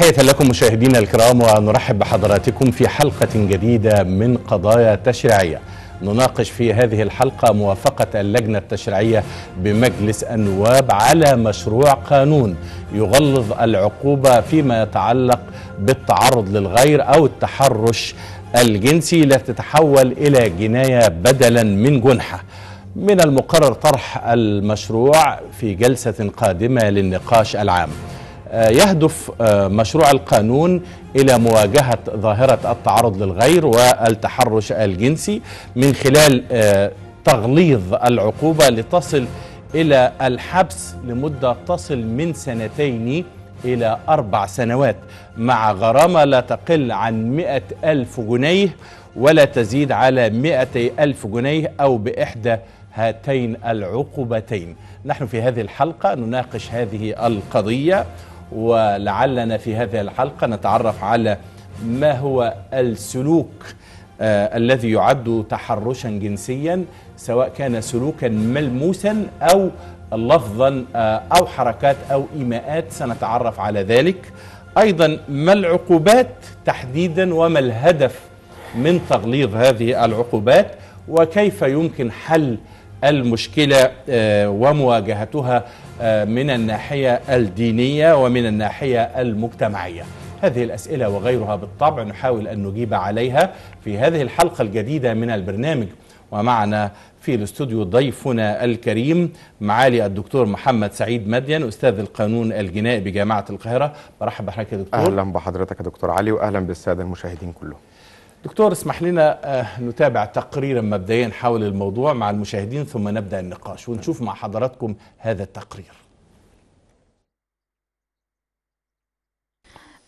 تحية لكم مشاهدينا الكرام، ونرحب بحضراتكم في حلقة جديدة من قضايا تشريعية. نناقش في هذه الحلقة موافقة اللجنة التشريعية بمجلس النواب على مشروع قانون يغلظ العقوبة فيما يتعلق بالتعرض للغير أو التحرش الجنسي لتتحول إلى جناية بدلا من جنحة. من المقرر طرح المشروع في جلسة قادمة للنقاش العام. يهدف مشروع القانون إلى مواجهة ظاهرة التعرض للغير والتحرش الجنسي من خلال تغليظ العقوبة لتصل إلى الحبس لمدة تصل من 2 إلى 4 سنوات، مع غرامة لا تقل عن 100,000 جنيه ولا تزيد على 200,000 جنيه أو بإحدى هاتين العقوبتين. نحن في هذه الحلقة نناقش هذه القضية، ولعلنا في هذه الحلقة نتعرف على ما هو السلوك الذي يعد تحرشا جنسيا، سواء كان سلوكا ملموسا أو لفظا أو حركات أو إيماءات. سنتعرف على ذلك أيضا، ما العقوبات تحديدا وما الهدف من تغليظ هذه العقوبات، وكيف يمكن حل المشكلة ومواجهتها من الناحية الدينية ومن الناحية المجتمعية. هذه الأسئلة وغيرها بالطبع نحاول أن نجيب عليها في هذه الحلقة الجديدة من البرنامج. ومعنا في الاستوديو ضيفنا الكريم معالي الدكتور محمد سعيد مدين، أستاذ القانون الجنائي بجامعة القاهرة. برحب بحضرتك يا دكتور. أهلا بحضرتك يا دكتور علي، وأهلا بالسادة المشاهدين كلهم. دكتور، اسمح لنا نتابع تقريرا مبدئيا حول الموضوع مع المشاهدين، ثم نبدأ النقاش ونشوف مع حضراتكم هذا التقرير.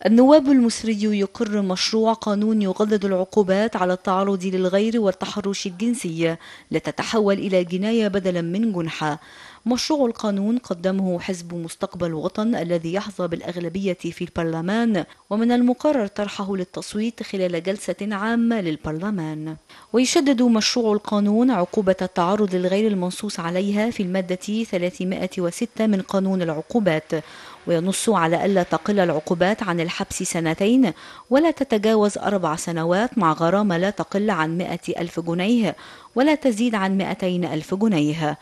النواب المصري يقر مشروع قانون يغلظ العقوبات على التعرض للغير والتحرش الجنسي لتتحول إلى جناية بدلا من جنحة. مشروع القانون قدمه حزب مستقبل وطن الذي يحظى بالأغلبية في البرلمان، ومن المقرر طرحه للتصويت خلال جلسة عامة للبرلمان. ويشدد مشروع القانون عقوبة التعرض للغير المنصوص عليها في المادة 306 من قانون العقوبات، وينص على ألا تقل العقوبات عن الحبس 2 ولا تتجاوز 4 سنوات، مع غرامة لا تقل عن 100,000 جنيه ولا تزيد عن 200,000 جنيه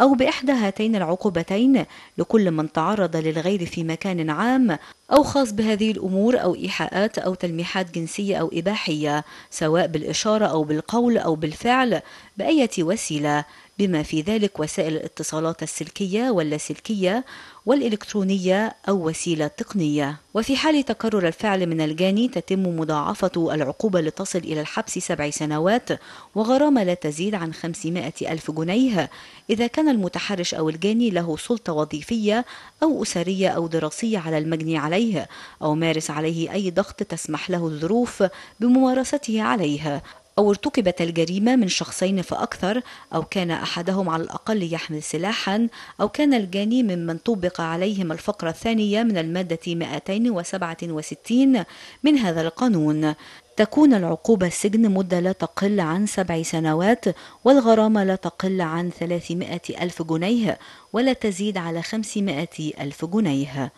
أو بإحدى هاتين العقوبتين لكل من تعرض للغير في مكان عام أو خاص بهذه الأمور، أو إيحاءات أو تلميحات جنسية أو إباحية، سواء بالإشارة أو بالقول أو بالفعل بأية وسيلة، بما في ذلك وسائل الاتصالات السلكية واللاسلكية والإلكترونية أو وسيلة تقنية. وفي حال تكرر الفعل من الجاني تتم مضاعفة العقوبة لتصل إلى الحبس 7 سنوات وغرامة لا تزيد عن 500,000 جنيه إذا كان المتحرش أو الجاني له سلطة وظيفية أو أسرية أو دراسية على المجني عليه، أو مارس عليه أي ضغط تسمح له الظروف بممارسته عليها، أو ارتكبت الجريمة من شخصين فأكثر، أو كان أحدهم على الأقل يحمل سلاحا، أو كان الجاني ممن طبق عليهم الفقرة الثانية من المادة 267 من هذا القانون. تكون العقوبة السجن مدة لا تقل عن 7 سنوات والغرامة لا تقل عن 300,000 جنيه ولا تزيد على 500,000 جنيه.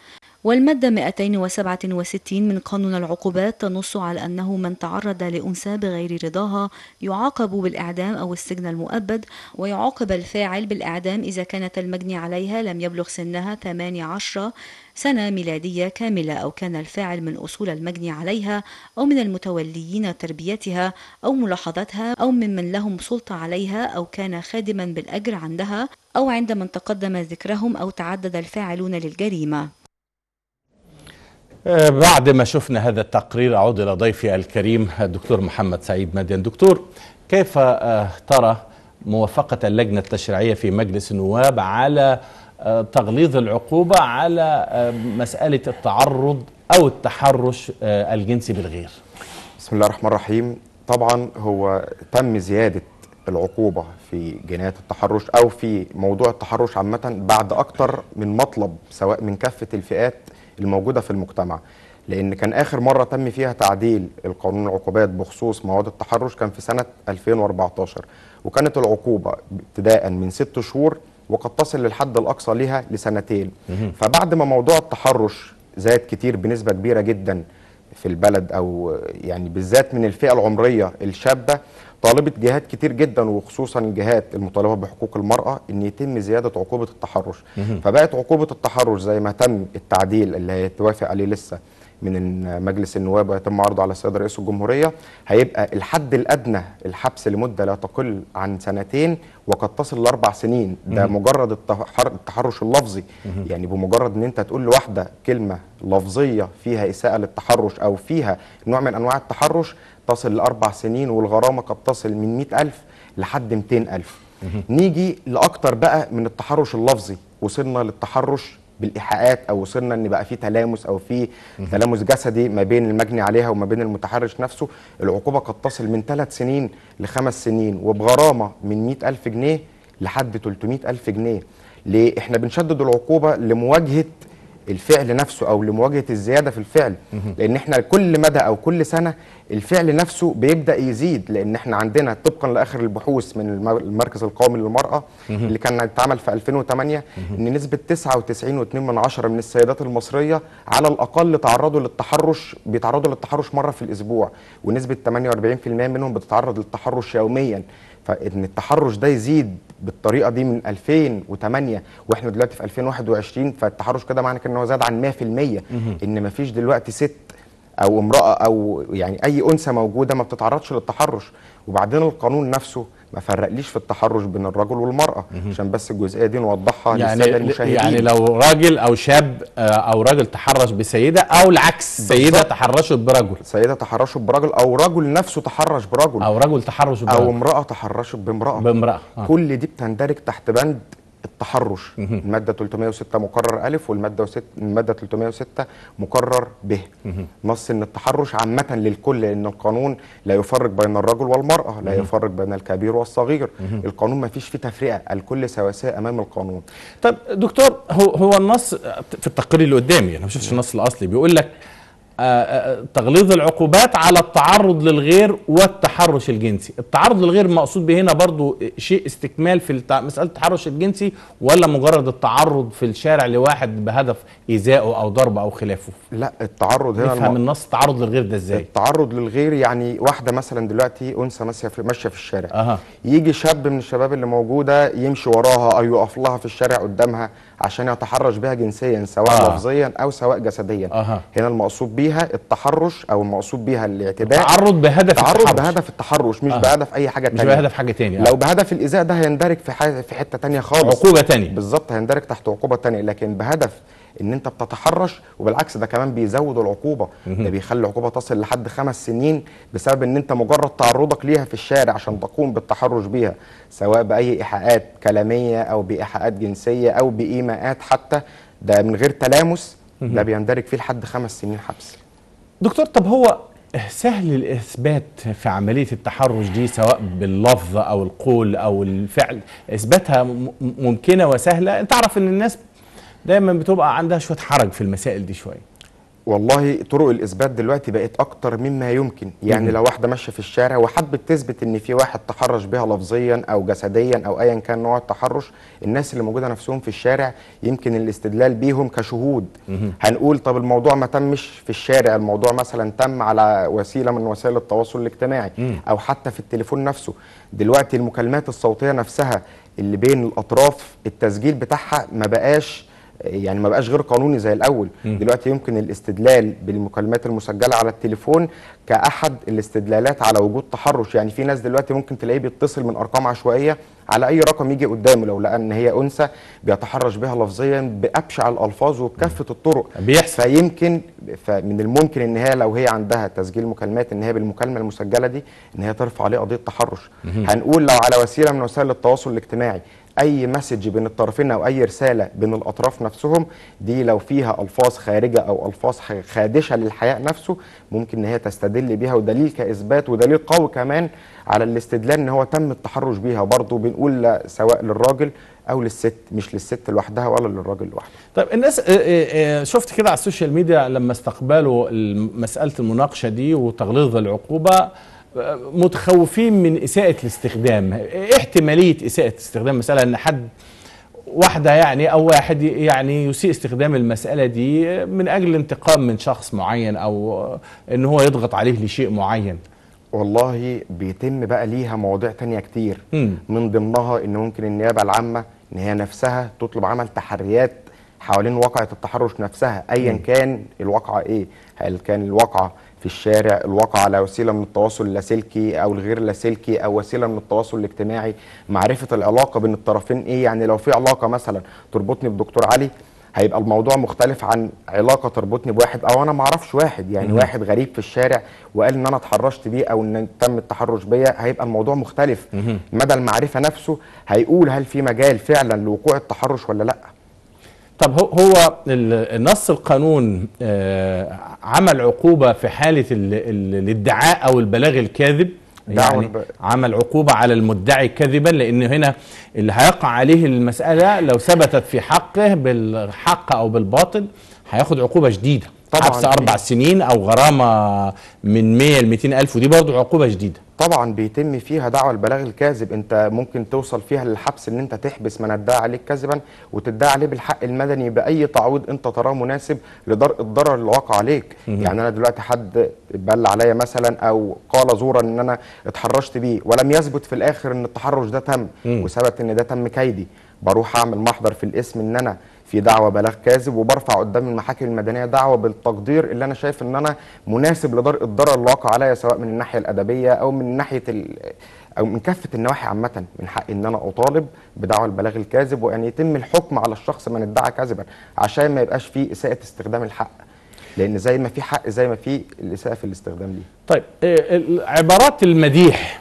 والمادة 267 من قانون العقوبات تنص على أنه من تعرض لأنثى بغير رضاها يعاقب بالإعدام أو السجن المؤبد، ويعاقب الفاعل بالإعدام إذا كانت المجني عليها لم يبلغ سنها 18 سنة ميلادية كاملة، أو كان الفاعل من أصول المجني عليها أو من المتوليين تربيتها أو ملاحظتها أو ممن لهم سلطة عليها، أو كان خادما بالأجر عندها، أو عند من تقدم ذكرهم، أو تعدد الفاعلون للجريمة. بعد ما شفنا هذا التقرير أعود إلى ضيفي الكريم الدكتور محمد سعيد مدين. دكتور، كيف ترى موافقة اللجنة التشريعية في مجلس النواب على تغليظ العقوبة على مسألة التعرض أو التحرش الجنسي بالغير؟ بسم الله الرحمن الرحيم. طبعا هو تم زيادة العقوبة في جنايات التحرش أو في موضوع التحرش عامة بعد أكتر من مطلب، سواء من كافة الفئات الموجودة في المجتمع، لأن كان آخر مرة تم فيها تعديل القانون العقوبات بخصوص مواد التحرش كان في سنة 2014، وكانت العقوبة ابتداء من 6 شهور وقد تصل للحد الأقصى لها ل2 سنين. فبعد ما موضوع التحرش زاد كتير بنسبه كبيره جدا في البلد، او يعني بالذات من الفئه العمريه الشابه، طالبت جهات كتير جدا وخصوصا الجهات المطالبه بحقوق المراه ان يتم زياده عقوبه التحرش. فبقت عقوبه التحرش زي ما تم التعديل اللي هيتوافق عليه لسه من مجلس النواب ويتم عرضه على السيد رئيس الجمهوريه، هيبقى الحد الادنى الحبس لمده لا تقل عن 2 سنين وقد تصل ل4 سنين. ده مجرد التحرش اللفظي، يعني بمجرد ان انت تقول لواحده كلمه لفظيه فيها اساءه للتحرش او فيها نوع من انواع التحرش تصل ل4 سنين، والغرامه قد تصل من 100,000 لحد 200,000. نيجي لاكتر بقى من التحرش اللفظي، وصلنا للتحرش بالايحاءات، او وصلنا ان بقى في تلامس او في تلامس جسدي ما بين المجني عليها وما بين المتحرش نفسه. العقوبه قد تصل من 3 سنين ل5 سنين وبغرامه من 100,000 جنيه لحد 300,000 جنيه. ليه؟ احنا بنشدد العقوبه لمواجهه الفعل نفسه او لمواجهه الزياده في الفعل، لان احنا كل مدى او كل سنه الفعل نفسه بيبدا يزيد، لان احنا عندنا طبقا لاخر البحوث من المركز القومي للمراه اللي كان اتعمل في 2008 ان نسبه 99.2% من السيدات المصريه على الاقل بيتعرضوا للتحرش مره في الاسبوع، ونسبه 48% منهم بتتعرض للتحرش يوميا. فإن التحرش ده يزيد بالطريقة دي من 2008 وإحنا دلوقتي في 2021، فالتحرش كده معنى كده إن هو زاد عن 100%، إن مفيش دلوقتي ست أو امرأة أو يعني أي أنثى موجودة ما بتتعرضش للتحرش. وبعدين القانون نفسه ما فرقليش في التحرش بين الرجل والمرأة، عشان بس الجزئية دي نوضحها يعني للسادة المشاهدين. يعني لو راجل أو شاب أو راجل تحرش بسيدة، أو العكس، سيدة تحرشت برجل، سيدة تحرشت برجل، أو رجل نفسه تحرش برجل، أو رجل تحرش برجل، أو امرأة تحرشت بامرأة. كل دي بتندرج تحت بند التحرش، المادة 306 مقرر ألف، والمادة 306 مقرر ب. نص إن التحرش عامة للكل، لأن القانون لا يفرق بين الرجل والمرأة، لا يفرق بين الكبير والصغير، القانون ما فيش فيه تفرقة، الكل سواسية أمام القانون. طب دكتور، هو النص في التقرير اللي قدامي، أنا ما شفتش النص الأصلي، بيقول لك تغليظ العقوبات على التعرض للغير والتحرش الجنسي. التعرض للغير مقصود به هنا برضو شيء استكمال في مسألة التحرش الجنسي، ولا مجرد التعرض في الشارع لواحد بهدف إيذائه أو ضربه أو خلافه؟ لا، التعرض هنا نفهم النص التعرض للغير ده إزاي؟ التعرض للغير يعني واحدة مثلا دلوقتي أنثى ماشية في الشارع، يجي شاب من الشباب اللي موجودة يمشي وراها أو يقف لها في الشارع قدامها عشان يتحرش بها جنسيا، سواء لفظيا أو سواء جسديا. هنا المقصود بيها التحرش، او المقصود بيها الاعتداء، تعرض بهدف التحرش، مش بهدف اي حاجه ثانيه، مش بهدف حاجه ثانيه. لو بهدف الايذاء ده هيندرج في حته ثانيه خالص، عقوبه ثانيه بالظبط، هيندرج تحت عقوبه ثانيه. لكن بهدف ان انت بتتحرش، وبالعكس ده كمان بيزود العقوبه، ده بيخلي العقوبه تصل لحد 5 سنين بسبب ان انت مجرد تعرضك ليها في الشارع عشان تقوم بالتحرش بيها، سواء باي ايحاءات كلاميه او بايحاءات جنسيه او بايماءات حتى، ده من غير تلامس، ده بيندرج فيه لحد 5 سنين حبس. دكتور، طب هو سهل الإثبات في عملية التحرش دي، سواء باللفظ أو القول أو الفعل، إثباتها ممكنة وسهلة؟ أنت تعرف إن الناس دايما بتبقى عندها شوية حرج في المسائل دي شوية. والله طرق الإثبات دلوقتي بقت أكتر مما يمكن، يعني لو واحدة ماشية في الشارع وحابة تثبت إن في واحد تحرش بها لفظيا أو جسديا أو أيا كان نوع التحرش، الناس اللي موجودة نفسهم في الشارع يمكن الاستدلال بيهم كشهود. هنقول طب الموضوع ما تمش في الشارع، الموضوع مثلا تم على وسيلة من وسائل التواصل الاجتماعي، أو حتى في التليفون نفسه. دلوقتي المكالمات الصوتية نفسها اللي بين الأطراف التسجيل بتاعها ما بقاش غير قانوني زي الأول. دلوقتي يمكن الاستدلال بالمكالمات المسجلة على التليفون كأحد الاستدلالات على وجود تحرش. يعني في ناس دلوقتي ممكن تلاقيه بيتصل من أرقام عشوائية على أي رقم يجي قدامه، لو لقى إن هي أنثى بيتحرش بها لفظيا بأبشع الألفاظ وبكافة الطرق. فيمكن فمن الممكن إن هي لو هي عندها تسجيل مكالمات إن هي بالمكالمة المسجلة دي إن هي ترفع عليه قضية تحرش. هنقول لو على وسيلة من وسائل التواصل الاجتماعي، اي مسج بين الطرفين او اي رساله بين الاطراف نفسهم دي لو فيها الفاظ خارجه او الفاظ خادشه للحياء نفسه ممكن ان هي تستدل بيها، ودليل كاثبات ودليل قوي كمان على الاستدلال ان هو تم التحرش بيها. برضه بنقول سواء للراجل او للست، مش للست لوحدها ولا للراجل لوحده. طيب الناس شفت كده على السوشيال ميديا لما استقبلوا مساله المناقشه دي وتغليظ العقوبه، متخوفين من إساءة الاستخدام. إيه احتمالية إساءة الاستخدام؟ مثلا أن حد واحدة يعني أو واحد يعني يسيء استخدام المسألة دي من أجل الانتقام من شخص معين أو إن هو يضغط عليه لشيء معين. والله بيتم بقى ليها مواضيع تانية كتير من ضمنها إن ممكن النيابة العامة إن هي نفسها تطلب عمل تحريات حوالين واقعة التحرش نفسها أيا كان الواقعة إيه، هل كان الواقعة في الشارع، الواقع على وسيلة من التواصل اللاسلكي أو الغير لاسلكي أو وسيلة من التواصل الاجتماعي، معرفة العلاقة بين الطرفين إيه، يعني لو في علاقة مثلا تربطني بدكتور علي هيبقى الموضوع مختلف عن علاقة تربطني بواحد أو أنا معرفش واحد، يعني واحد غريب في الشارع وقال إن أنا اتحرشت بيه أو إن تم التحرش بيا، هيبقى الموضوع مختلف. مدى المعرفة نفسه هيقول هل في مجال فعلا لوقوع التحرش ولا لأ. طب هو النص القانون عمل عقوبة في حالة الادعاء أو البلاغ الكاذب، يعني عمل عقوبة على المدعي كذبا، لأن هنا اللي هيقع عليه المسألة لو ثبتت في حقه بالحق أو بالباطل هياخد عقوبة شديدة، حبس 4 سنين أو غرامة من 100 ل 200 ألف، ودي برضو عقوبة شديدة. طبعا بيتم فيها دعوى البلاغ الكاذب، انت ممكن توصل فيها للحبس ان انت تحبس من ادعى عليك كذبا وتدعى عليه بالحق المدني باي تعويض انت تراه مناسب لدرء الضرر اللي وقع عليك. يعني انا دلوقتي حد بل عليا مثلا او قال زورا ان انا اتحرشت بيه ولم يثبت في الاخر ان التحرش ده تم وثبت ان ده تم كيدي، بروح اعمل محضر في الاسم ان انا في دعوى بلاغ كاذب وبرفع قدام المحاكم المدنيه دعوى بالتقدير اللي انا شايف ان انا مناسب لدرء الضرر اللي وقع عليا، سواء من الناحيه الادبيه او من ناحيه او من كافه النواحي عامه. من حقي ان انا اطالب بدعوى البلاغ الكاذب وان يتم الحكم على الشخص من ادعى كاذبا عشان ما يبقاش فيه اساءه استخدام الحق، لان زي ما في حق زي ما في الاساءه في الاستخدام ليه. طيب عبارات المديح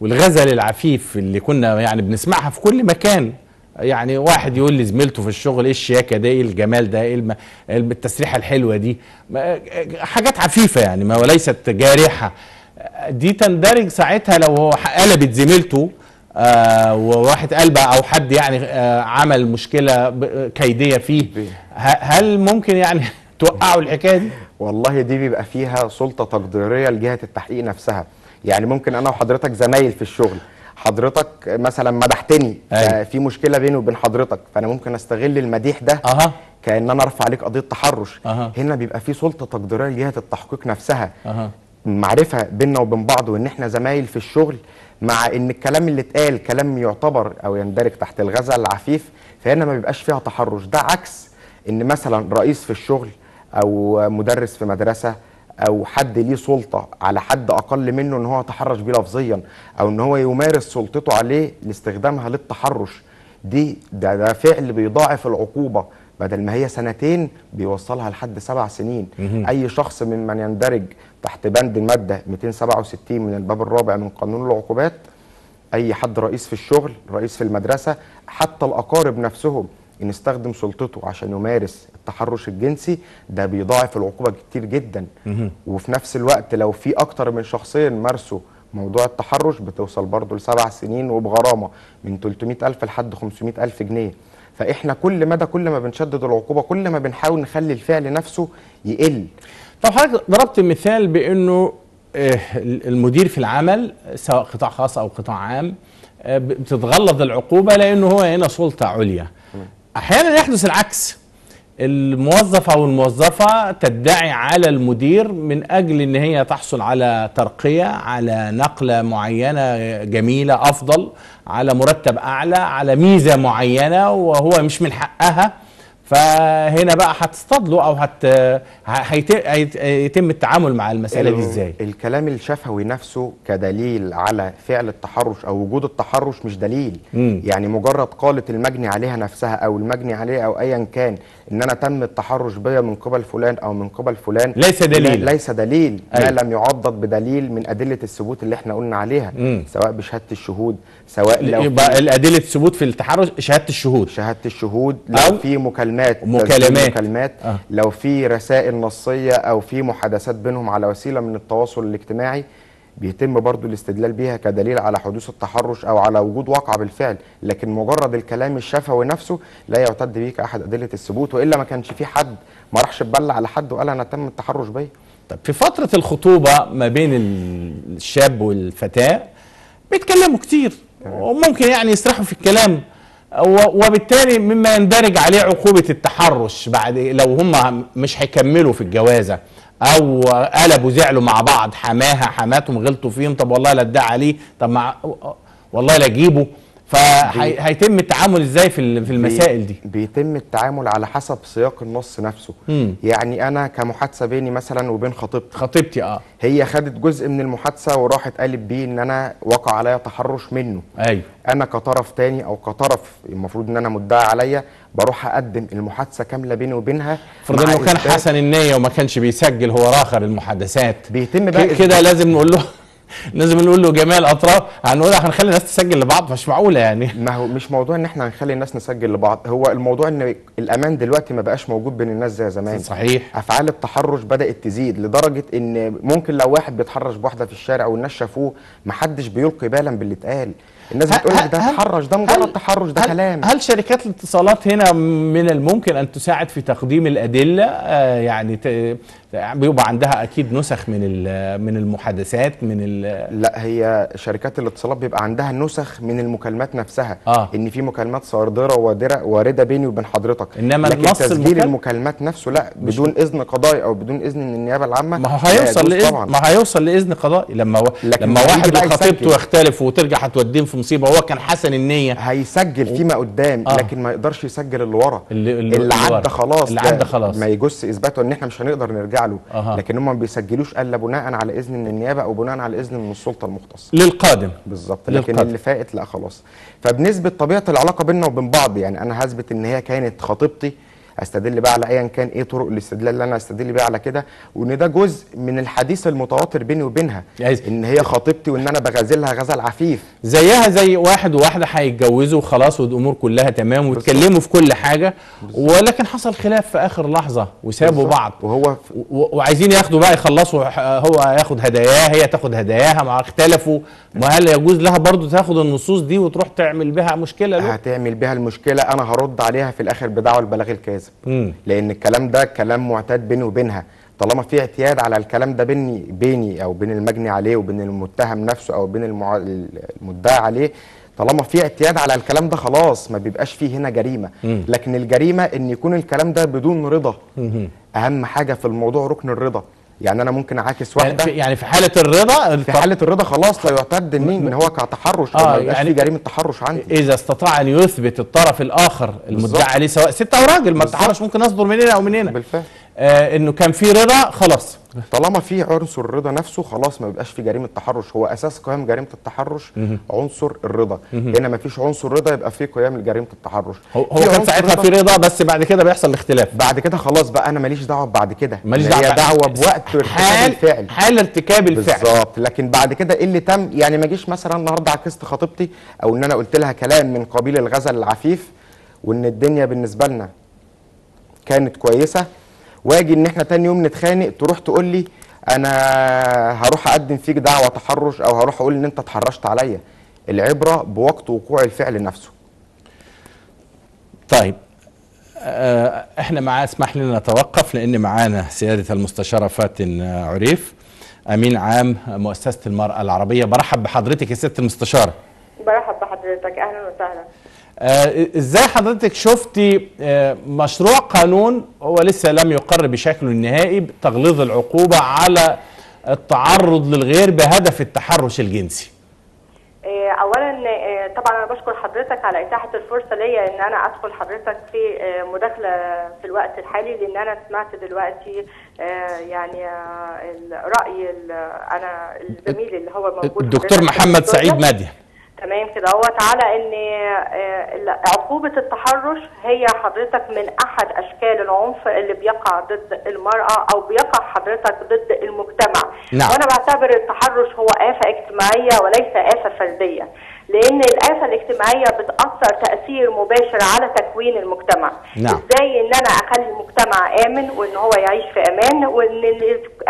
والغزل العفيف اللي كنا يعني بنسمعها في كل مكان، يعني واحد يقول لزميلته في الشغل ايه الشياكه ده، ايه الجمال ده، ايه التسريحه الحلوه دي، حاجات عفيفه يعني ما وليست جارحه، دي تندرج ساعتها لو هو قلبت زميلته وواحد قلبها او حد يعني عمل مشكله كيديه فيه، هل ممكن يعني توقعوا الحكايه دي؟ والله دي بيبقى فيها سلطه تقديريه لجهه التحقيق نفسها، يعني ممكن انا وحضرتك زمايل في الشغل، حضرتك مثلا مدحتني في مشكله بيني وبين حضرتك، فانا ممكن استغل المديح ده كأن انا ارفع عليك قضيه تحرش. هنا بيبقى في سلطه تقديريه لجهه التحقيق نفسها، معرفه بيننا وبين بعض وان احنا زمايل في الشغل، مع ان الكلام اللي اتقال كلام يعتبر او يندرج تحت الغزل العفيف، فهنا ما بيبقاش فيها تحرش. ده عكس ان مثلا رئيس في الشغل او مدرس في مدرسه او حد ليه سلطه على حد اقل منه ان هو يتحرش بيه لفظيا او ان هو يمارس سلطته عليه لاستخدامها للتحرش، دي ده فعل بيضاعف العقوبه، بدل ما هي 2 سنين بيوصلها لحد 7 سنين. اي شخص ممن يندرج تحت بند الماده 267 من الباب الرابع من قانون العقوبات، اي حد رئيس في الشغل، رئيس في المدرسه، حتى الاقارب نفسهم، ان استخدم سلطته عشان يمارس التحرش الجنسي ده بيضاعف العقوبه كتير جدا. وفي نفس الوقت لو في اكتر من شخصين مارسوا موضوع التحرش بتوصل برضه ل7 سنين وبغرامه من 300,000 لحد 500,000 جنيه. فاحنا كل مدى كل ما بنشدد العقوبه كل ما بنحاول نخلي الفعل نفسه يقل. طب حضرتك ضربت مثال بانه المدير في العمل سواء قطاع خاص او قطاع عام بتتغلظ العقوبه لانه هو هنا سلطه عليا. احيانا يحدث العكس، الموظف او الموظفه تدعي على المدير من اجل ان هي تحصل على ترقيه، على نقله معينه جميله افضل، على مرتب اعلى، على ميزه معينه وهو مش من حقها، فهنا بقى هتصطدله او هيتم التعامل مع المساله دي ازاي؟ الكلام الشفوي نفسه كدليل على فعل التحرش او وجود التحرش مش دليل. يعني مجرد قالت المجني عليها نفسها او المجني عليها او ايا كان ان انا تم التحرش بيا من قبل فلان او من قبل فلان، ليس دليل، ليس دليل ما لم يعضد بدليل من ادله الثبوت اللي احنا قلنا عليها، سواء بشهاده الشهود، سواء لو يبقى الادله الثبوت في التحرش شهاده الشهود، لو في مكالمات لو في رسائل نصيه او في محادثات بينهم على وسيله من التواصل الاجتماعي، بيتم برضو الاستدلال بيها كدليل على حدوث التحرش او على وجود واقع بالفعل، لكن مجرد الكلام الشفوي نفسه لا يعتد بيه كاحد ادله الثبوت، والا ما كانش في حد ما راحش اتبلع على حد وقال انا تم التحرش بيا. طب في فتره الخطوبه ما بين الشاب والفتاه بيتكلموا كتير وممكن يعني يسرحوا في الكلام، وبالتالي مما يندرج عليه عقوبة التحرش بعد لو هم مش هيكملوا في الجوازة او قلبوا زعلوا مع بعض، حماها حماتهم غلطوا فيهم، طب والله لا ادعي عليه، طب مع والله لا اجيبه. فهيتم التعامل ازاي في المسائل دي؟ بيتم التعامل على حسب سياق النص نفسه. يعني انا كمحادثه بيني مثلا وبين خطيبتي هي خدت جزء من المحادثه وراحت قالت بيه ان انا وقع عليا تحرش منه. ايوه، انا كطرف تاني او كطرف المفروض ان انا مدعي عليا بروح اقدم المحادثه كامله بيني وبينها. افرض انه كان حسن النيه وما كانش بيسجل، هو راخر المحادثات. بيتم بقى كده لازم نقول له جميع الاطراف، هنقول هنخلي الناس تسجل لبعض، مش معقوله يعني. ما هو مش موضوع ان احنا هنخلي الناس نسجل لبعض، هو الموضوع ان الامان دلوقتي ما بقاش موجود بين الناس زي زمان. صحيح. افعال التحرش بدات تزيد لدرجه ان ممكن لو واحد بيتحرش بواحده في الشارع والناس شافوه ما حدش بيلقي بالا باللي اتقال، الناس بتقول لك ده تحرش، ده مجرد تحرش، ده كلام. هل شركات الاتصالات هنا من الممكن ان تساعد في تقديم الادله؟ يعني بيبقى عندها اكيد نسخ من المحادثات لا، هي شركات الاتصالات بيبقى عندها نسخ من المكالمات نفسها. ان في مكالمات صادره وارده بيني وبين حضرتك، انما لكن تسجيل المكالمات نفسه لا، بدون اذن قضائي او بدون اذن من النيابه العامه. ما هو هيوصل لإذن، قضائي لما واحد وخطيبته يختلف وترجع هتوديهم في مصيبه. هو كان حسن النيه هيسجل فيما قدام، لكن ما يقدرش يسجل اللي ورا، اللي عدى خلاص، ما يجوز اثباته ان احنا مش هنقدر نرجع له. لكن هم ما بيسجلوش الا بناء على اذن من النيابه او بناء على اذن من السلطه المختصه للقادم. بالظبط، لكن اللي فائت لا خلاص. فبنسبه طبيعه العلاقه بيننا وبين بعض، يعني انا هثبت ان هي كانت خطيبتي، استدل بقى على ايا كان ايه طرق الاستدلال اللي انا استدل بيها على كده، وان ده جزء من الحديث المتواتر بيني وبينها، ان هي خطيبتي وان انا بغازلها غزل عفيف، زيها زي واحد وواحده هيتجوزوا وخلاص والامور كلها تمام ويتكلموا في كل حاجه، ولكن حصل خلاف في اخر لحظه وسابوا بعض، وهو وعايزين ياخدوا بقى يخلصوا، هو ياخد هداياه هي تاخد هداياها، ما اختلفوا. وهل يجوز لها برضه تاخد النصوص دي وتروح تعمل بها مشكله؟ هتعمل بها المشكله، انا هرد عليها في الاخر بدعوى البلاغ الكاذب. لان الكلام ده كلام معتاد بيني وبينها، طالما في اعتياد على الكلام ده بيني او بين المجني عليه وبين المتهم نفسه او بين المدعي عليه، طالما في اعتياد على الكلام ده خلاص ما بيبقاش فيه هنا جريمه. لكن الجريمه ان يكون الكلام ده بدون رضا. اهم حاجه في الموضوع ركن الرضا، يعني انا ممكن اعاكس واحده، يعني في حاله الرضا، خلاص لا يعتد ان هو كتحرش، ما يبقاش يعني في جريمه تحرش عندي. اذا استطاع ان يثبت الطرف الاخر المدعى عليه، سواء ست او راجل، ما التحرش ممكن يصدر من هنا او من هنا، بالفعل انه كان في رضا خلاص. طالما في عنصر الرضا نفسه خلاص ما بيبقاش في جريمه تحرش، هو اساس قيام جريمه التحرش عنصر الرضا. هنا ما فيش عنصر رضا يبقى في قيام جريمه التحرش. هو كان ساعتها في رضا، بس بعد كده بيحصل الاختلاف، بعد كده خلاص بقى انا ماليش دعوه، بعد كده ماليش دعوه بوقت ارتكاب الفعل، حال ارتكاب الفعل بالظبط. لكن بعد كده ايه اللي تم؟ يعني ما اجيش مثلا النهارده عكست خطيبتي او ان انا قلت لها كلام من قبيل الغزل العفيف وان الدنيا بالنسبه لنا كانت كويسه، واجي ان احنا تاني يوم نتخانق، تروح تقول لي انا هروح اقدم فيك دعوه تحرش او هروح اقول ان انت اتحرشت عليا. العبره بوقت وقوع الفعل نفسه. طيب احنا اسمح لنا نتوقف، لان معانا سياده المستشاره فاتن عريف، امين عام مؤسسه المراه العربيه. برحب بحضرتك يا سياده المستشاره. برحب بحضرتك، اهلا وسهلا. ازاي حضرتك شفتي مشروع قانون هو لسه لم يقر بشكله النهائي بتغليظ العقوبة على التعرض للغير بهدف التحرش الجنسي؟ اولا طبعا انا بشكر حضرتك على اتاحة الفرصة ليا ان انا ادخل حضرتك في مداخلة في الوقت الحالي، لان انا سمعت دلوقتي يعني الرأي انا الزميل اللي هو موجود الدكتور محمد سعيد مدين، تمام كده اهوت، على ان عقوبه التحرش هي حضرتك من احد اشكال العنف اللي بيقع ضد المراه او بيقع حضرتك ضد المجتمع. نعم. وانا بعتبر التحرش هو آفه اجتماعيه وليس آفه فرديه، لان الآفة الاجتماعية بتأثر تأثير مباشر على تكوين المجتمع. نعم. ازاي ان انا اخلي المجتمع امن وان هو يعيش في امان، وان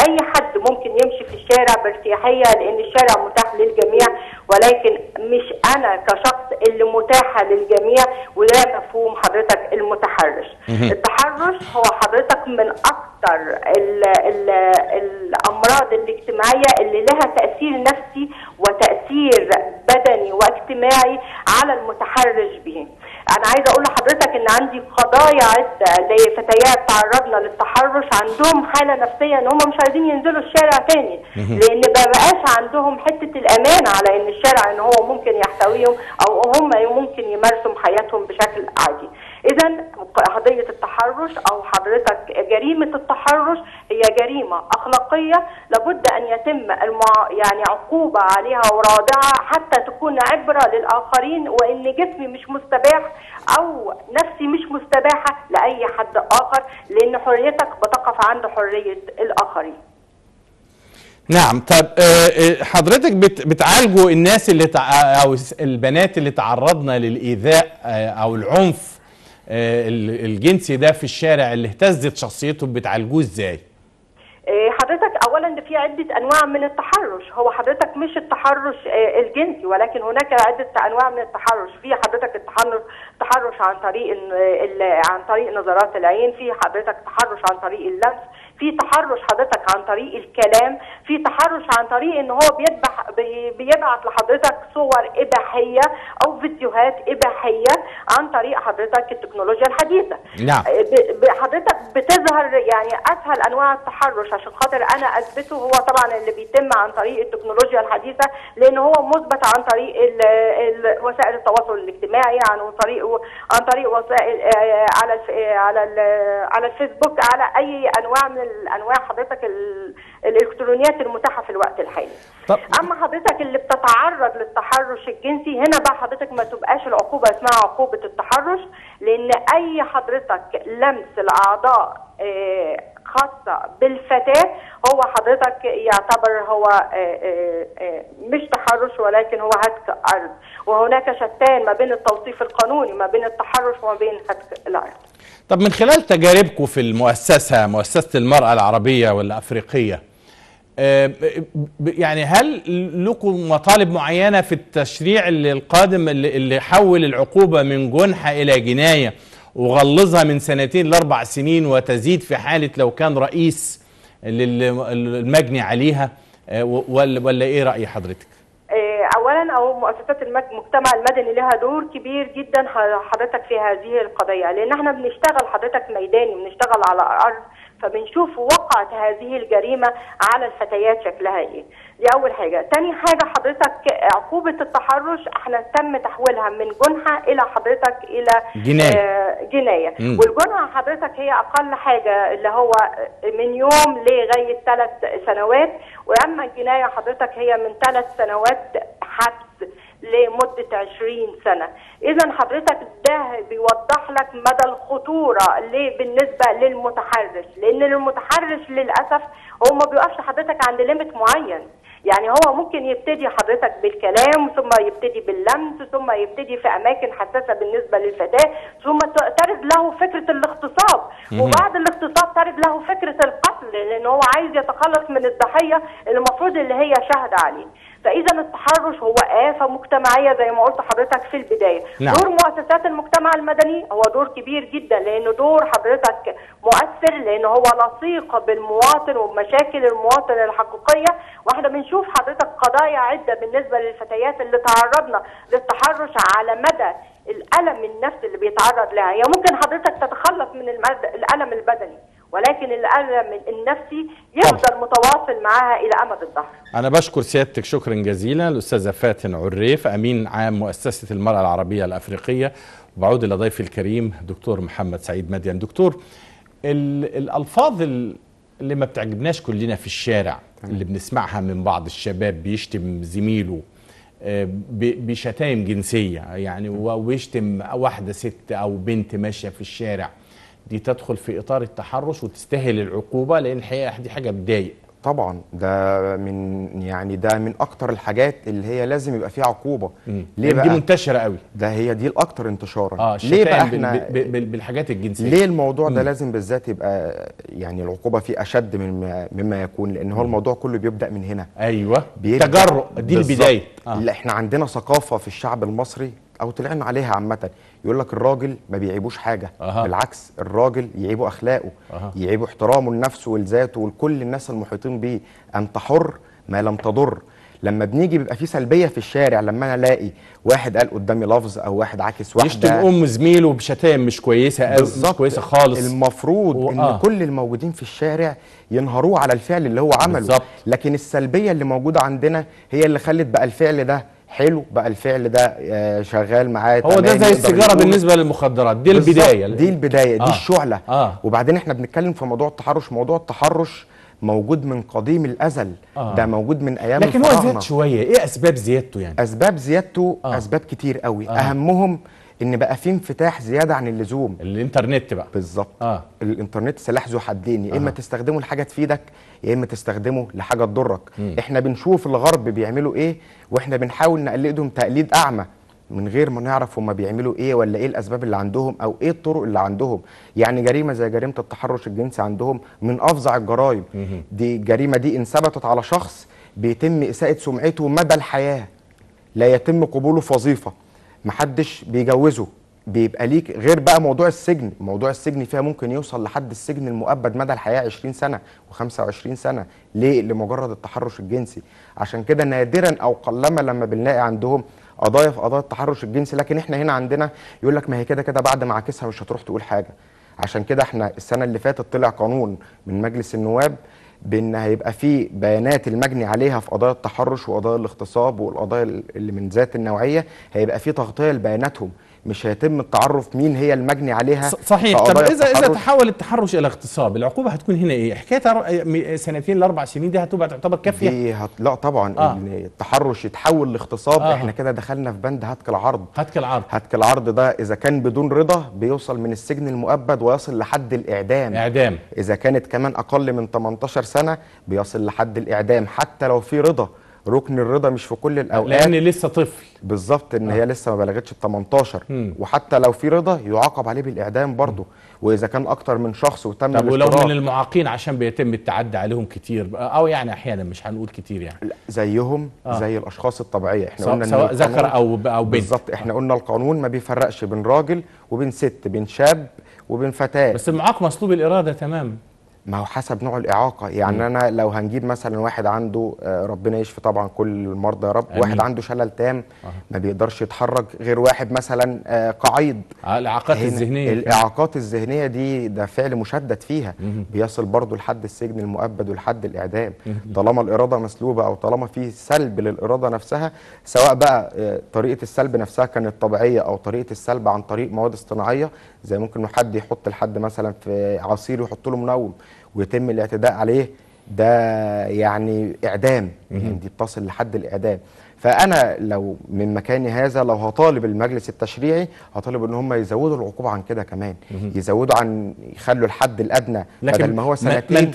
اي حد ممكن يمشي في الشارع بارتياحية لان الشارع متاح للجميع، ولكن مش انا كشخص اللي متاحة للجميع، ولا مفهوم حضرتك المتحرش. التحرش هو حضرتك من اكتر الامراض الاجتماعية اللي لها تأثير نفسي وتأثير بدني واجتماعي على المتحرش به. انا عايزه اقول لحضرتك ان عندي قضايا عده لفتيات تعرضنا للتحرش، عندهم حاله نفسيه ان هم مش عايزين ينزلوا الشارع تاني، لان ما بقاش عندهم حته الامان على ان الشارع ان هو ممكن يحتويهم او هم ممكن يمارسوا حياتهم بشكل عادي. اذا قضيه التحرش او حضرتك جريمه التحرش هي جريمه اخلاقيه لابد ان يتم يعني عقوبه عليها ورادعه حتى تكون عبره للاخرين، وان جسمي مش مستباح او نفسي مش مستباحه لاي حد اخر، لان حريتك بتقف عند حريه الاخرين. نعم. طب حضرتك بتعالجوا الناس اللي او البنات اللي تعرضن للايذاء او العنف الجنسي ده في الشارع اللي اهتزت شخصيتهم، بتعالجوه ازاي؟ حضرتك اولا ان في عده انواع من التحرش، هو حضرتك مش التحرش الجنسي ولكن هناك عده انواع من التحرش، في حضرتك التحرش عن طريق نظرات العين، في حضرتك تحرش عن طريق اللمس، في تحرش حضرتك عن طريق الكلام، في تحرش عن طريق ان هو بيبعت لحضرتك صور اباحيه او فيديوهات اباحيه عن طريق حضرتك التكنولوجيا الحديثه. نعم. حضرتك بتظهر يعني اسهل انواع التحرش عشان خاطر انا اثبته، هو طبعا اللي بيتم عن طريق التكنولوجيا الحديثه لان هو مثبت عن طريق وسائل التواصل الاجتماعي، عن طريق وسائل على الفيسبوك، على اي انواع من الانواع حضرتك الالكترونيات المتاحه في الوقت الحالي. طب. اما حضرتك اللي بتتعرض للتحرش الجنسي هنا بقى حضرتك ما تبقاش العقوبه اسمها عقوبه التحرش، لان اي حضرتك لمس الاعضاء خاصه بالفتاه هو حضرتك يعتبر هو مش تحرش ولكن هو هتك ارض، وهناك شتان ما بين التوصيف القانوني ما بين التحرش وما بين هتك الارض. طب من خلال تجاربكم في المؤسسه، مؤسسه المراه العربيه والافريقيه، يعني هل لكم مطالب معينه في التشريع القادم اللي يحول العقوبه من جنحه الى جنايه وغلظها من 2 ل4 سنين وتزيد في حاله لو كان رئيس للمجني عليها، ولا ايه رأي حضرتك؟ اولا مؤسسات المجتمع المدني لها دور كبير جدا حضرتك في هذه القضيه، لان احنا بنشتغل حضرتك ميداني، بنشتغل على الارض، فبنشوف وقعت هذه الجريمه على الفتيات شكلها ايه. دي اول حاجه. تاني حاجه حضرتك عقوبه التحرش احنا تم تحويلها من جنحه الى حضرتك الى جنايه. جنايه. والجنحه حضرتك هي اقل حاجه اللي هو من يوم لغايه 3 سنوات، واما الجنايه حضرتك هي من 3 سنوات حبس لمدة 20 سنة. إذا حضرتك ده بيوضح لك مدى الخطورة ليه بالنسبة للمتحرش، لأن المتحرش للأسف هو ما بيوقفش حضرتك عند ليميت معين، يعني هو ممكن يبتدي حضرتك بالكلام ثم يبتدي باللمس ثم يبتدي في اماكن حساسه بالنسبه للفتاه، ثم ترد له فكره الاغتصاب، وبعد الاغتصاب ترد له فكره القتل، لان هو عايز يتخلص من الضحيه المفروض اللي هي شاهده عليه. فاذا التحرش هو آفة مجتمعيه زي ما قلت حضرتك في البدايه. نعم. دور مؤسسات المجتمع المدني هو دور كبير جدا، لانه دور حضرتك مؤثر، لان هو لصيق بالمواطن وبمشاكل المواطن الحقيقيه. واحنا بنشوف حضرتك قضايا عده بالنسبه للفتيات اللي تعرضنا للتحرش على مدى الالم النفسي اللي بيتعرض لها، يعني ممكن حضرتك تتخلص من الالم البدني ولكن الالم النفسي يفضل متواصل معاها الى امد الظهر. انا بشكر سيادتك شكرا جزيلا الاستاذه فاتن عريف، امين عام مؤسسه المراه العربيه الافريقيه، وبعود الى ضيفي الكريم دكتور محمد سعيد مدين. دكتور، الالفاظ اللي ما بتعجبناش كلنا في الشارع اللي بنسمعها من بعض الشباب بيشتم زميله بشتايم جنسية، يعني ويشتم واحدة ست أو بنت ماشية في الشارع، دي تدخل في إطار التحرش وتستاهل العقوبة، لأن الحقيقة دي حاجة بتضايق. طبعا ده من أكتر الحاجات اللي هي لازم يبقى فيها عقوبة. ليه بقى؟ دي منتشرة قوي، ده هي دي الأكتر انتشارا. ليه بقى احنا بالحاجات الجنسية؟ ليه الموضوع ده لازم بالذات يبقى يعني العقوبة فيه أشد مما يكون؟ لأن هو الموضوع كله بيبدأ من هنا. أيوه، تجرؤ، دي البداية. احنا عندنا ثقافة في الشعب المصري أو طلعنا عليها عامة، يقول لك الراجل ما بيعيبوش حاجة. بالعكس، الراجل يعيبه أخلاقه، يعيبه احترامه لنفسه ولذاته ولكل الناس المحيطين بيه. أنت حر ما لم تضر. لما بنيجي بيبقى في سلبيه في الشارع، لما انا الاقي واحد قال قدامي لفظ او واحد عاكس واحده يشتم زميله بشتائم مش كويسه قوي، مش كويسه خالص، المفروض ان كل الموجودين في الشارع ينهروه على الفعل اللي هو عمله بالزبط. لكن السلبيه اللي موجوده عندنا هي اللي خلت بقى الفعل ده حلو، بقى الفعل ده شغال معاه، هو ده زي السيجاره بالنسبه للمخدرات، دي البدايه، دي الشعله. وبعدين احنا بنتكلم في موضوع التحرش، موضوع التحرش موجود من قديم الازل، ده موجود من ايام الفراعنه، لكن هو زاد شويه. ايه اسباب زيادته يعني؟ اسباب زيادته اسباب كتير قوي، اهمهم ان بقى في انفتاح زياده عن اللزوم، الانترنت بقى بالظبط. الانترنت سلاح ذو حدين، يا اما تستخدمه لحاجه تفيدك يا اما تستخدمه لحاجه تضرك. احنا بنشوف الغرب بيعملوا ايه واحنا بنحاول نقلدهم تقليد اعمى من غير ما نعرف هم بيعملوا ايه ولا ايه الاسباب اللي عندهم او ايه الطرق اللي عندهم. يعني جريمه زي جريمه التحرش الجنسي عندهم من افظع الجرائم، دي الجريمه دي ان ثبتت على شخص بيتم اساءه سمعته مدى الحياه، لا يتم قبوله في وظيفه، محدش بيجوزه، بيبقى ليك غير بقى موضوع السجن. موضوع السجن فيها ممكن يوصل لحد السجن المؤبد مدى الحياه 20 سنه و25 سنه، ليه؟ لمجرد التحرش الجنسي. عشان كده نادرا او قلما لما بنلاقي عندهم قضايا في قضايا التحرش الجنسي، لكن احنا هنا عندنا يقول لك ما هي كده كده بعد ما عاكسها مش هتروح تقول حاجه. عشان كده احنا السنه اللي فاتت طلع قانون من مجلس النواب بان هيبقى في بيانات المجني عليها في قضايا التحرش وقضايا الاغتصاب والقضايا اللي من ذات النوعيه، هيبقى في تغطيه لبياناتهم، مش هيتم التعرف مين هي المجني عليها. صحيح. طب اذا تحول التحرش الى اغتصاب، العقوبه هتكون هنا ايه؟ حكايه 2 ل4 سنين دي هتبقى تعتبر كافيه؟ دي لا طبعا. التحرش يتحول لاغتصاب، احنا كده دخلنا في بند هتك العرض. هتك العرض ده اذا كان بدون رضا بيوصل من السجن المؤبد ويصل لحد الاعدام. اذا كانت كمان اقل من 18 سنه بيصل لحد الاعدام، حتى لو في رضا. ركن الرضا مش في كل الاوقات، لان لسه طفل. بالظبط، ان هي لسه ما بلغتش ال 18. وحتى لو في رضا يعاقب عليه بالاعدام برضه، واذا كان اكتر من شخص وتم. طب ولو من المعاقين، عشان بيتم التعدي عليهم كتير او يعني احيانا، مش هنقول كتير يعني، زيهم زي الاشخاص الطبيعيه. احنا قلنا سواء ذكر او بنت. بالظبط، احنا قلنا القانون ما بيفرقش بين راجل وبين ست، بين شاب وبين فتاه، بس المعاق مصلوب الاراده. تمام، ما هو حسب نوع الإعاقة. يعني أنا لو هنجيب مثلا واحد عنده، ربنا يشفي طبعا كل المرضى يا رب، واحد عنده شلل تام ما بيقدرش يتحرك، غير واحد مثلا قعيد. الإعاقات الذهنية، الإعاقات الذهنية دي ده فعل مشدد فيها، بيصل برضه لحد السجن المؤبد ولحد الإعدام. طالما الإرادة مسلوبة أو طالما في سلب للإرادة نفسها، سواء بقى طريقة السلب نفسها كانت طبيعية أو طريقة السلب عن طريق مواد اصطناعية، زي ممكن حد يحط لحد مثلا في عصير ويحط له منوم ويتم الاعتداء عليه، ده يعني اعدام، يعني دي بتصل لحد الاعدام. فانا لو من مكاني هذا، لو هطالب المجلس التشريعي، هطالب ان هم يزودوا العقوبه عن كده كمان، يزودوا عن، يخلوا الحد الادنى بدل ما هو سنتين.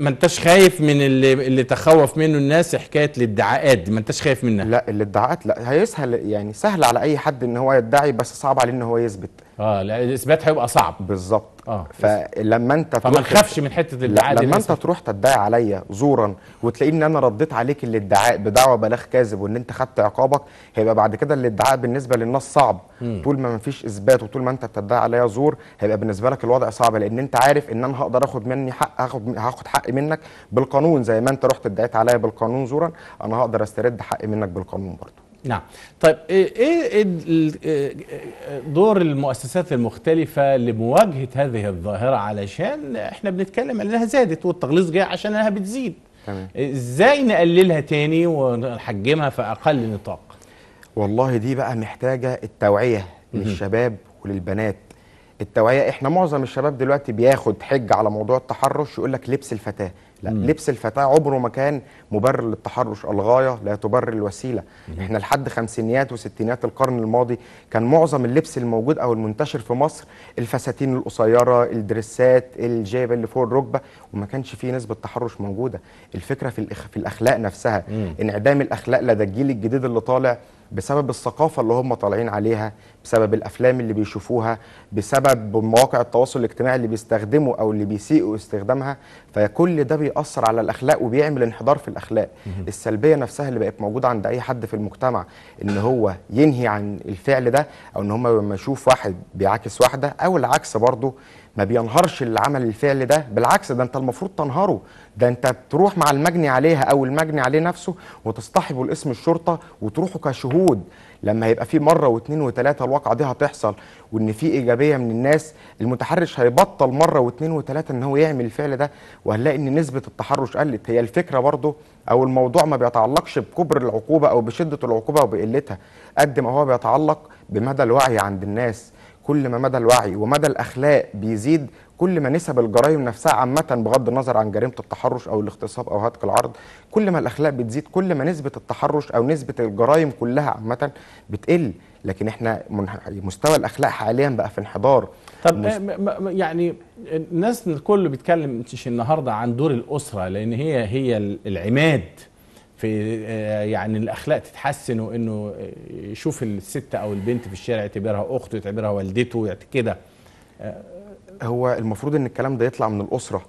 ما انتش خايف من اللي تخوف منه الناس حكايه الادعاءات دي؟ ما انتش خايف منها؟ لا، الادعاءات لا، هيسهل يعني، سهل على اي حد ان هو يدعي، بس صعب عليه ان هو يثبت. الاثبات هيبقى صعب. بالظبط. فلما انت فما تخافش من حته الادعاء دي. لما انت تروح تدعي عليا زورا وتلاقي ان انا رديت عليك الادعاء بدعوى بلاغ كاذب وان انت خدت عقابك، هيبقى بعد كده الادعاء بالنسبه للناس صعب. طول ما مفيش اثبات وطول ما انت بتدعي عليا زور، هيبقى بالنسبه لك الوضع صعب، لان انت عارف ان انا هقدر اخد مني حق، هاخد حق منك بالقانون. زي ما انت رحت ادعيت عليا بالقانون زورا، انا هقدر استرد حقي منك بالقانون برضه. نعم. طيب ايه دور المؤسسات المختلفة لمواجهة هذه الظاهرة؟ علشان احنا بنتكلم انها زادت والتغليظ جاي عشان انها بتزيد. تمام، ازاي نقللها تاني ونحجمها في اقل نطاق؟ والله دي بقى محتاجة التوعية للشباب وللبنات. التوعية، احنا معظم الشباب دلوقتي بياخد حجة على موضوع التحرش، يقول لك لبس الفتاة. لا، لبس الفتاة عمره ما كان مبرر للتحرش، الغاية لا تبرر الوسيلة. احنا لحد خمسينيات وستينيات القرن الماضي كان معظم اللبس الموجود او المنتشر في مصر الفساتين القصيرة، الدريسات، الجيب اللي فوق الركبة، وما كانش فيه نسبة تحرش موجودة. الفكرة في الاخلاق نفسها، انعدام الاخلاق لدى الجيل الجديد اللي طالع بسبب الثقافة اللي هم طالعين عليها، بسبب الأفلام اللي بيشوفوها، بسبب مواقع التواصل الاجتماعي اللي بيستخدموا أو اللي بيسيئوا استخدامها، فكل ده بيأثر على الأخلاق وبيعمل انحدار في الأخلاق. السلبية نفسها اللي بقت موجودة عند أي حد في المجتمع، إن هو ينهي عن الفعل ده، أو إن هم لما يشوف واحد بيعاكس واحدة أو العكس برضه، ما بينهارش اللي عمل الفعل ده، بالعكس ده انت المفروض تنهاره، ده انت بتروح مع المجني عليها او المجني عليه نفسه وتصطحبه لاسم الشرطه وتروحوا كشهود. لما هيبقى في مره واثنين وثلاثه الواقعه دي هتحصل، وان في ايجابيه من الناس، المتحرش هيبطل مره واثنين وثلاثه ان هو يعمل الفعل ده، وهنلاقي ان نسبه التحرش قلت. هي الفكره برضو او الموضوع ما بيتعلقش بكبر العقوبه او بشده العقوبه وبقلتها، قد ما هو بيتعلق بمدى الوعي عند الناس. كل ما مدى الوعي ومدى الأخلاق بيزيد، كل ما نسب الجرائم نفسها عامة بغض النظر عن جريمة التحرش أو الاغتصاب أو هتك العرض، كل ما الأخلاق بتزيد كل ما نسبة التحرش أو نسبة الجرائم كلها عامة بتقل. لكن احنا مستوى الأخلاق حاليا بقى في انحدار. طب يعني الناس كله بيتكلم النهارده عن دور الأسرة، لأن هي العماد في يعني الأخلاق تتحسن، وإنه يشوف الست أو البنت في الشارع يعتبرها أخته، يعتبرها والدته كده. هو المفروض إن الكلام ده يطلع من الأسرة،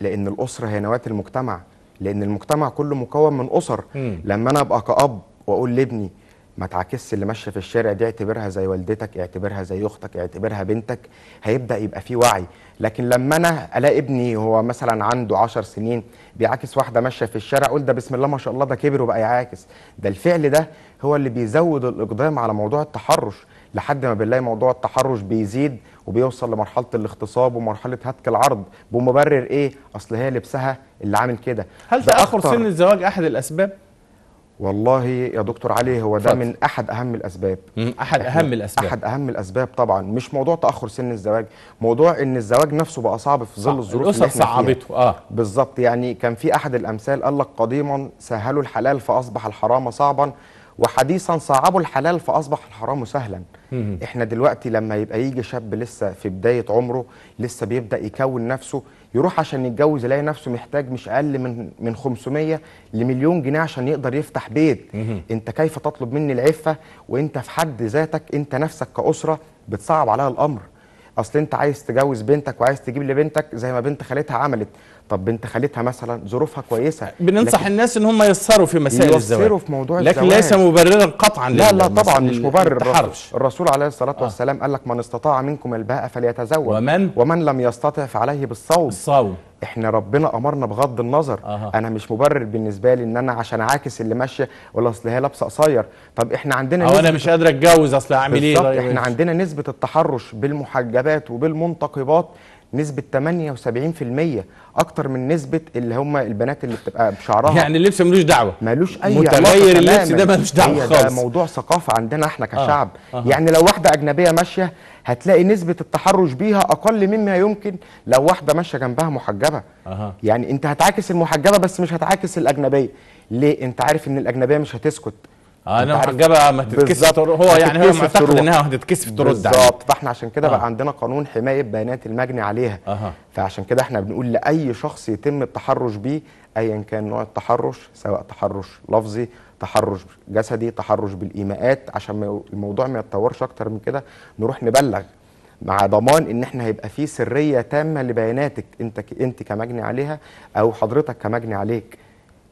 لأن الأسرة هي نواة المجتمع، لأن المجتمع كله مكون من أسر. لما أنا أبقى كأب وأقول لابني ما تعاكسش اللي ماشيه في الشارع دي، اعتبرها زي والدتك، اعتبرها زي اختك، اعتبرها بنتك، هيبدا يبقى في وعي. لكن لما انا الاقي ابني هو مثلا عنده 10 سنين بيعاكس واحده ماشيه في الشارع، اقول ده بسم الله ما شاء الله ده كبر وبقى يعاكس. ده الفعل ده هو اللي بيزود الاقدام على موضوع التحرش، لحد ما بنلاقي موضوع التحرش بيزيد وبيوصل لمرحله الاغتصاب ومرحله هتك العرض بمبرر ايه؟ اصل هي لبسها اللي عامل كده. هل تاخر سن الزواج احد الاسباب؟ والله يا دكتور علي هو ده من أحد أهم الأسباب. أحد أهم الأسباب طبعا، مش موضوع تأخر سن الزواج، موضوع إن الزواج نفسه بقى صعب في ظل الظروف اللي احنا فيها. صعبته بالظبط. يعني كان في أحد الأمثال قال لك قديما سهلوا الحلال فأصبح الحرام صعبا، وحديثا صعبوا الحلال فأصبح الحرام سهلا. احنا دلوقتي لما يبقى يجي شاب لسه في بداية عمره، لسه بيبدأ يكون نفسه، يروح عشان يتجوز يلاقي نفسه محتاج مش اقل من 500 لمليون جنيه عشان يقدر يفتح بيت. انت كيف تطلب مني العفه وانت في حد ذاتك انت نفسك كاسره بتصعب عليها الامر؟ اصل انت عايز تجوز بنتك وعايز تجيب لبنتك زي ما بنت خالتها عملت. طب بنت خالتها مثلا ظروفها كويسه، بننصح الناس ان هم ييسروا في مسائل الزواج، ييسروا في موضوع الزواج، لكن ليس مبررا قطعا. لا لا طبعا مش مبرر. الرسول عليه الصلاه والسلام قال لك من استطاع منكم الباء فليتزوج، ومن لم يستطع فعليه بالصوم. احنا ربنا امرنا بغض النظر. انا مش مبرر بالنسبه لي ان انا عشان عاكس اللي ماشيه ولا اصل هي لابسه قصير. طب احنا عندنا او انا مش قادره اتجوز اصل هعمل ايه؟ طيب احنا عندنا نسبه التحرش بالمحجبات وبالمنتقبات نسبة 78%، أكتر من نسبة اللي هم البنات اللي بتبقى بشعرها. يعني اللبس ملوش دعوة، ملوش أي متغير، اللبس ده ملوش دعوة خالص. ده موضوع ثقافة عندنا احنا كشعب. يعني لو واحدة أجنبية ماشية هتلاقي نسبة التحرش بيها أقل مما يمكن لو واحدة ماشية جنبها محجبة. يعني أنت هتعاكس المحجبة بس مش هتعاكس الأجنبية، ليه؟ أنت عارف إن الأجنبية مش هتسكت. انا محجبه ما تتكسف، هو يعني هو معتقد انها هتتكسف ترد عليه. بالظبط. فاحنا عشان كده بقى عندنا قانون حمايه بيانات المجني عليها. فعشان كده احنا بنقول لاي شخص يتم التحرش بيه ايا كان نوع التحرش، سواء تحرش لفظي، تحرش جسدي، تحرش بالايماءات، عشان الموضوع ما يتطورش اكتر من كده نروح نبلغ، مع ضمان ان احنا هيبقى في سريه تامه لبياناتك انت كمجني عليها او حضرتك كمجني عليك.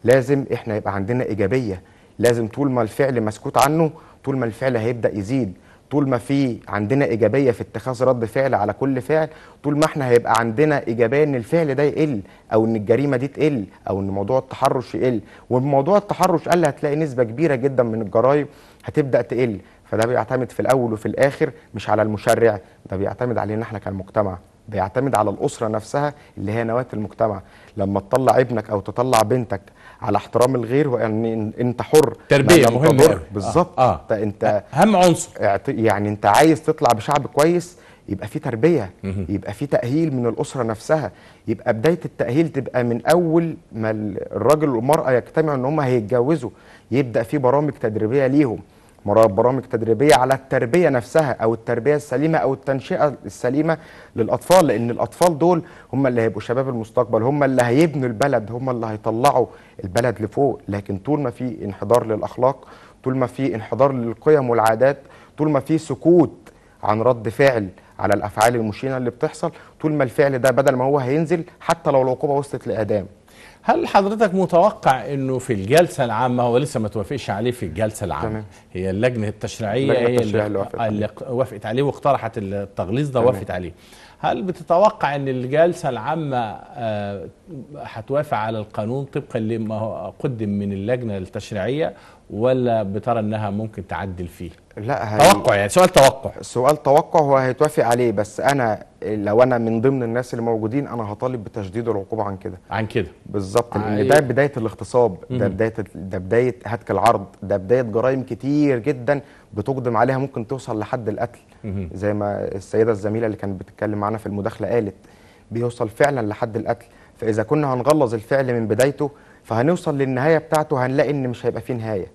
لازم احنا يبقى عندنا ايجابيه، لازم طول ما الفعل مسكوت عنه طول ما الفعل هيبدأ يزيد، طول ما في عندنا إيجابية في اتخاذ رد فعل على كل فعل، طول ما احنا هيبقى عندنا إيجابية إن الفعل ده يقل أو إن الجريمة دي تقل أو إن موضوع التحرش يقل. وبموضوع التحرش قل هتلاقي نسبة كبيرة جدا من الجرائم هتبدأ تقل. فده بيعتمد في الأول وفي الآخر مش على المشرع، ده بيعتمد علينا احنا كالمجتمع، بيعتمد على الأسرة نفسها اللي هي نواة المجتمع. لما تطلع ابنك أو تطلع بنتك على احترام الغير وان انت حر، تربيه مهمه. بالظبط. انت اهم عنصر. يعني انت عايز تطلع بشعب كويس يبقى في تربيه، يبقى في تاهيل من الاسره نفسها، يبقى بدايه التاهيل تبقى من اول ما الراجل والمراه يجتمعوا ان هم هيتجوزوا، يبدا في برامج تدريبيه ليهم، برامج تدريبيه على التربيه نفسها او التربيه السليمه او التنشئه السليمه للاطفال، لان الاطفال دول هم اللي هيبقوا شباب المستقبل، هم اللي هيبنوا البلد، هم اللي هيطلعوا البلد لفوق. لكن طول ما في انحدار للاخلاق، طول ما في انحدار للقيم والعادات، طول ما في سكوت عن رد فعل على الافعال المشينه اللي بتحصل، طول ما الفعل ده بدل ما هو هينزل حتى لو العقوبه وصلت لاعدام. هل حضرتك متوقع انه في الجلسه العامه، هو لسه ما توافقش عليه في الجلسه العامه، هي اللجنه التشريعيه هي اللي وافقت عليه واقترحت التغليظ ده، وافقت عليه. هل بتتوقع ان الجلسه العامه هتوافق على القانون طبقا لما قدم من اللجنه التشريعيه، ولا بترى انها ممكن تعدل فيه؟ لا، توقع يعني، سؤال توقع. سؤال توقع، هو هيتوافق عليه، بس انا لو انا من ضمن الناس اللي موجودين انا هطالب بتشديد العقوبه عن كده. عن كده بالظبط، لان ده بدايه الاغتصاب، ده بدايه هتك العرض، ده بدايه جرائم كتير جدا بتقدم عليها ممكن توصل لحد القتل. زي ما السيده الزميله اللي كانت بتتكلم معانا في المداخله قالت، بيوصل فعلا لحد القتل. فاذا كنا هنغلظ الفعل من بدايته فهنوصل للنهايه بتاعته هنلاقي ان مش هيبقى فيه نهايه.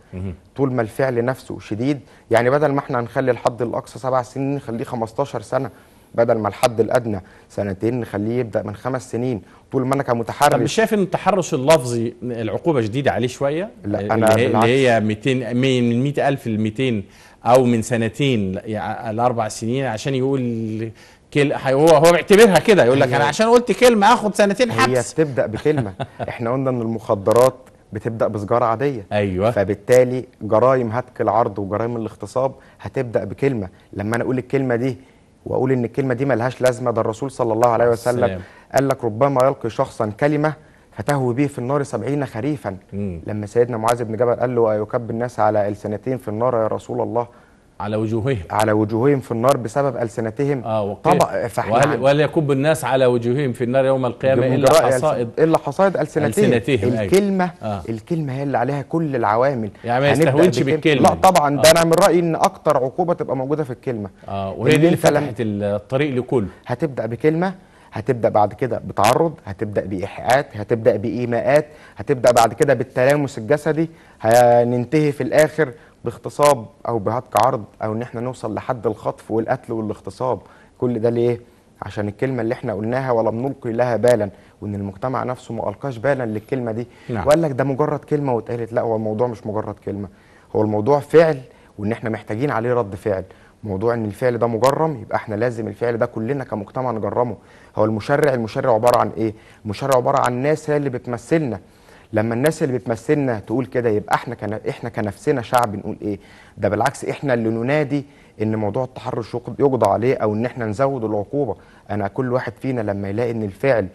طول ما الفعل نفسه شديد، يعني بدل ما احنا هنخلي الحد الاقصى 7 سنين نخليه 15 سنه، بدل ما الحد الادنى 2 سنين نخليه يبدا من 5 سنين. طول ما انا كمتحرش، طب مش شايف ان التحرش اللفظي العقوبه شديده عليه شويه؟ لا، انا اللي هي 200 من 100,000 ل 200 او من 2 سنين ل 4 سنين، عشان يقول هو بيعتبرها كده، يقول لك انا عشان قلت كلمه اخد 2 سنين حبس. هي بتبدا بكلمه. احنا قلنا ان المخدرات بتبدا بسجاره عاديه، ايوه، فبالتالي جرائم هتك العرض وجرائم الاغتصاب هتبدا بكلمه. لما انا اقول الكلمه دي واقول ان الكلمه دي ملهاش لازمه، ده الرسول صلى الله عليه وسلم قال لك ربما يلقي شخصا كلمه فتهوي به في النار 70 خريفا. لما سيدنا معاذ بن جبل قال له ويكب الناس على ألسنتهم في النار يا رسول الله، على وجوههم في النار بسبب ألسنتهم. طبعا، ولا يكب الناس على وجوههم في النار يوم القيامه الا حصائد ألسنتهم. الكلمه الكلمه هي اللي عليها كل العوامل، يعني ما يستهونش بالكلمه. لا طبعا، ده انا من رايي ان اكتر عقوبه تبقى موجوده في الكلمه، وهي دي اللي فتحت الطريق لكله. هتبدا بكلمه، هتبدا بعد كده بتعرض، هتبدا بايحاءات، هتبدا بايماءات، هتبدا بعد كده بالتلامس الجسدي، هننتهي في الاخر باغتصاب او بهتك عرض، او ان احنا نوصل لحد الخطف والقتل والاغتصاب. كل ده ليه؟ عشان الكلمه اللي احنا قلناها ولم نلقي لها بالا، وان المجتمع نفسه ما القاش بالا للكلمه دي. نعم. وقال لك ده مجرد كلمه واتقالت. لا، هو الموضوع مش مجرد كلمه، هو الموضوع فعل، وان احنا محتاجين عليه رد فعل. موضوع ان الفعل ده مجرم، يبقى احنا لازم الفعل ده كلنا كمجتمع نجرمه. هو المشرع عباره عن ايه؟ المشرع عباره عن الناس هي اللي بتمثلنا. لما الناس اللي بتمثلنا تقول كده، يبقى احنا كنفسنا شعب نقول ايه؟ ده بالعكس، احنا اللي ننادي ان موضوع التحرش يقضى عليه، او ان احنا نزود العقوبه. انا كل واحد فينا لما يلاقي ان الفعل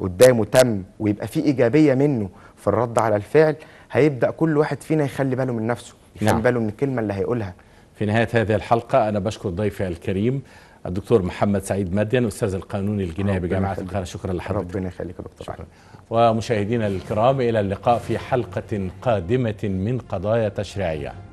قدامه تم ويبقى فيه ايجابيه منه في الرد على الفعل، هيبدا كل واحد فينا يخلي باله من نفسه، يخلي نعم. باله من الكلمه اللي هيقولها. في نهايه هذه الحلقه انا بشكر ضيفي الكريم الدكتور محمد سعيد مدين، استاذ القانون الجنائي بجامعه القاهره. شكرا لحضرتك. ربنا يخليك يا دكتور. شكرا. ومشاهدينا الكرام، إلى اللقاء في حلقة قادمة من قضايا تشريعية.